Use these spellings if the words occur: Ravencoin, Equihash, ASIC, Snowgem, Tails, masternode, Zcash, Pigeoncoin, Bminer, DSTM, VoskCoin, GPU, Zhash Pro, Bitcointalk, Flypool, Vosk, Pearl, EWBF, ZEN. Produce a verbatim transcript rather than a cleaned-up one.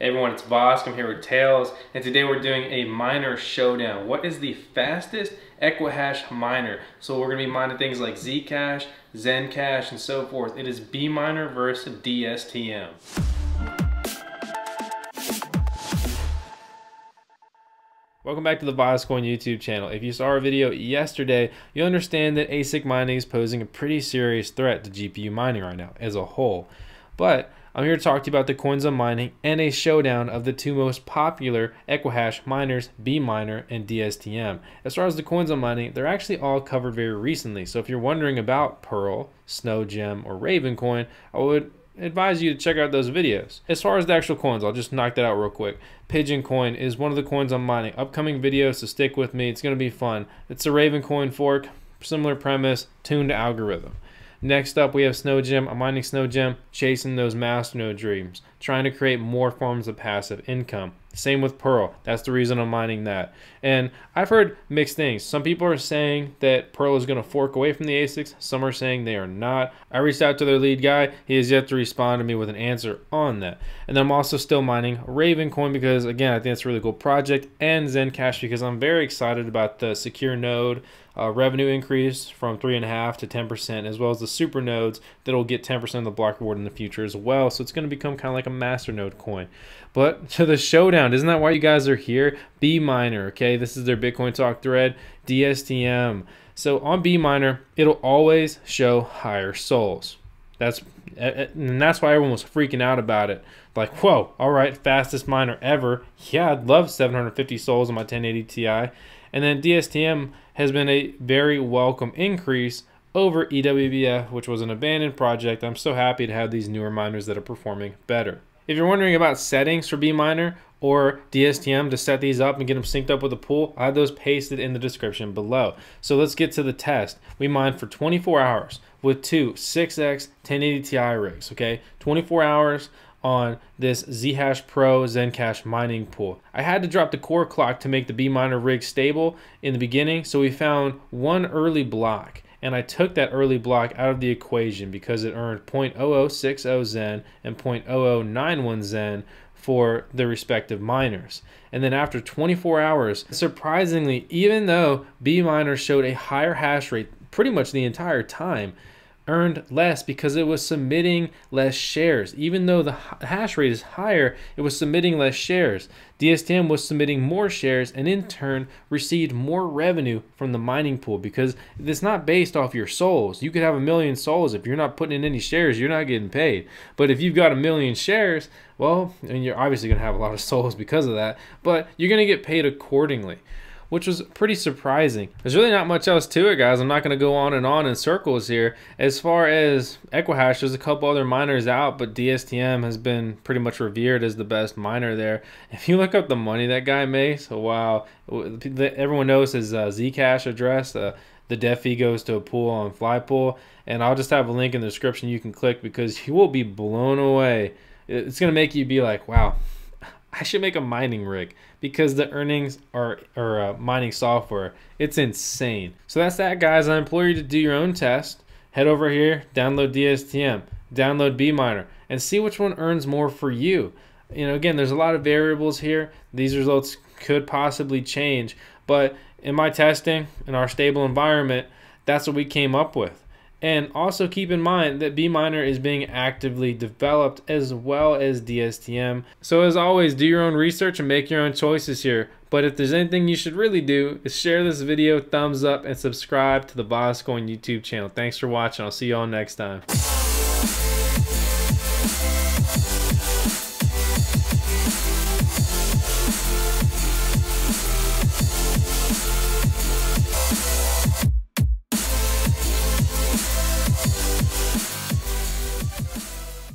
Hey everyone, it's Vosk, I'm here with Tails, and today we're doing a miner showdown. What is the fastest Equihash miner? So we're going to be mining things like Zcash, ZEN Cash, and so forth. It is Bminer versus D S T M. Welcome back to the VoskCoin YouTube channel. If you saw our video yesterday, you understand that A S I C mining is posing a pretty serious threat to G P U mining right now as a whole. But I'm here to talk to you about the coins I'm mining and a showdown of the two most popular Equihash miners, Bminer and D S T M. As far as the coins I'm mining, they're actually all covered very recently. So if you're wondering about Pearl, Snowgem, or Ravencoin, I would advise you to check out those videos. As far as the actual coins, I'll just knock that out real quick. Pigeoncoin is one of the coins I'm mining. Upcoming videos, so stick with me. It's going to be fun. It's a Ravencoin fork, similar premise, tuned algorithm. Next up, we have Snowgem. I'm mining Snowgem, chasing those masternode dreams, trying to create more forms of passive income. Same with Pearl. That's the reason I'm mining that. And I've heard mixed things. Some people are saying that Pearl is going to fork away from the A S I Cs. Some are saying they are not. I reached out to their lead guy. He has yet to respond to me with an answer on that. And then I'm also still mining Ravencoin because, again, I think it's a really cool project, and Zcash because I'm very excited about the secure node uh, revenue increase from three point five percent to ten percent, as well as the super nodes that will get ten percent of the block reward in the future as well. So it's going to become kind of like a masternode coin. But to the showdown. Isn't that why you guys are here? Bminer, okay? This is their Bitcoin Talk thread, D S T M. So on Bminer, it'll always show higher souls. That's and that's why everyone was freaking out about it. Like, whoa, all right, fastest miner ever. Yeah, I'd love seven hundred fifty souls on my ten eighty Ti. And then D S T M has been a very welcome increase over E W B F, which was an abandoned project. I'm so happy to have these newer miners that are performing better. If you're wondering about settings for Bminer or D S T M to set these up and get them synced up with a pool, I have those pasted in the description below. So let's get to the test. We mined for twenty-four hours with two six X ten eighty Ti rigs, okay? twenty-four hours on this Zhash Pro Zcash mining pool. I had to drop the core clock to make the Bminer rig stable in the beginning, so we found one early block. And I took that early block out of the equation because it earned zero point zero zero six zero Zen and zero point zero zero nine one Zen for the respective miners. And then after twenty-four hours, surprisingly, even though Bminer showed a higher hash rate pretty much the entire time, earned less because it was submitting less shares. Even though the hash rate is higher, it was submitting less shares. D S T M was submitting more shares and in turn received more revenue from the mining pool because it's not based off your souls. You could have a million souls. If you're not putting in any shares, you're not getting paid. But if you've got a million shares, well, and you're obviously gonna have a lot of souls because of that, but you're gonna get paid accordingly, which was pretty surprising. There's really not much else to it, guys. I'm not gonna go on and on in circles here. As far as Equihash, there's a couple other miners out, but D S T M has been pretty much revered as the best miner there. If you look up the money that guy makes, wow. Everyone knows his uh, Zcash address. Uh, the dev fee goes to a pool on Flypool, and I'll just have a link in the description you can click because you will be blown away. It's gonna make you be like, wow, I should make a mining rig because the earnings are, are uh, mining software. It's insane. So that's that, guys. I implore you to do your own test. Head over here, download D S T M, download Bminer, and see which one earns more for you. You know, again, there's a lot of variables here. These results could possibly change, but in my testing, in our stable environment, that's what we came up with. And also keep in mind that Bminer is being actively developed as well as D S T M. So as always, do your own research and make your own choices here. But if there's anything you should really do is share this video, thumbs up, and subscribe to the VoskCoin YouTube channel. Thanks for watching. I'll see you all next time.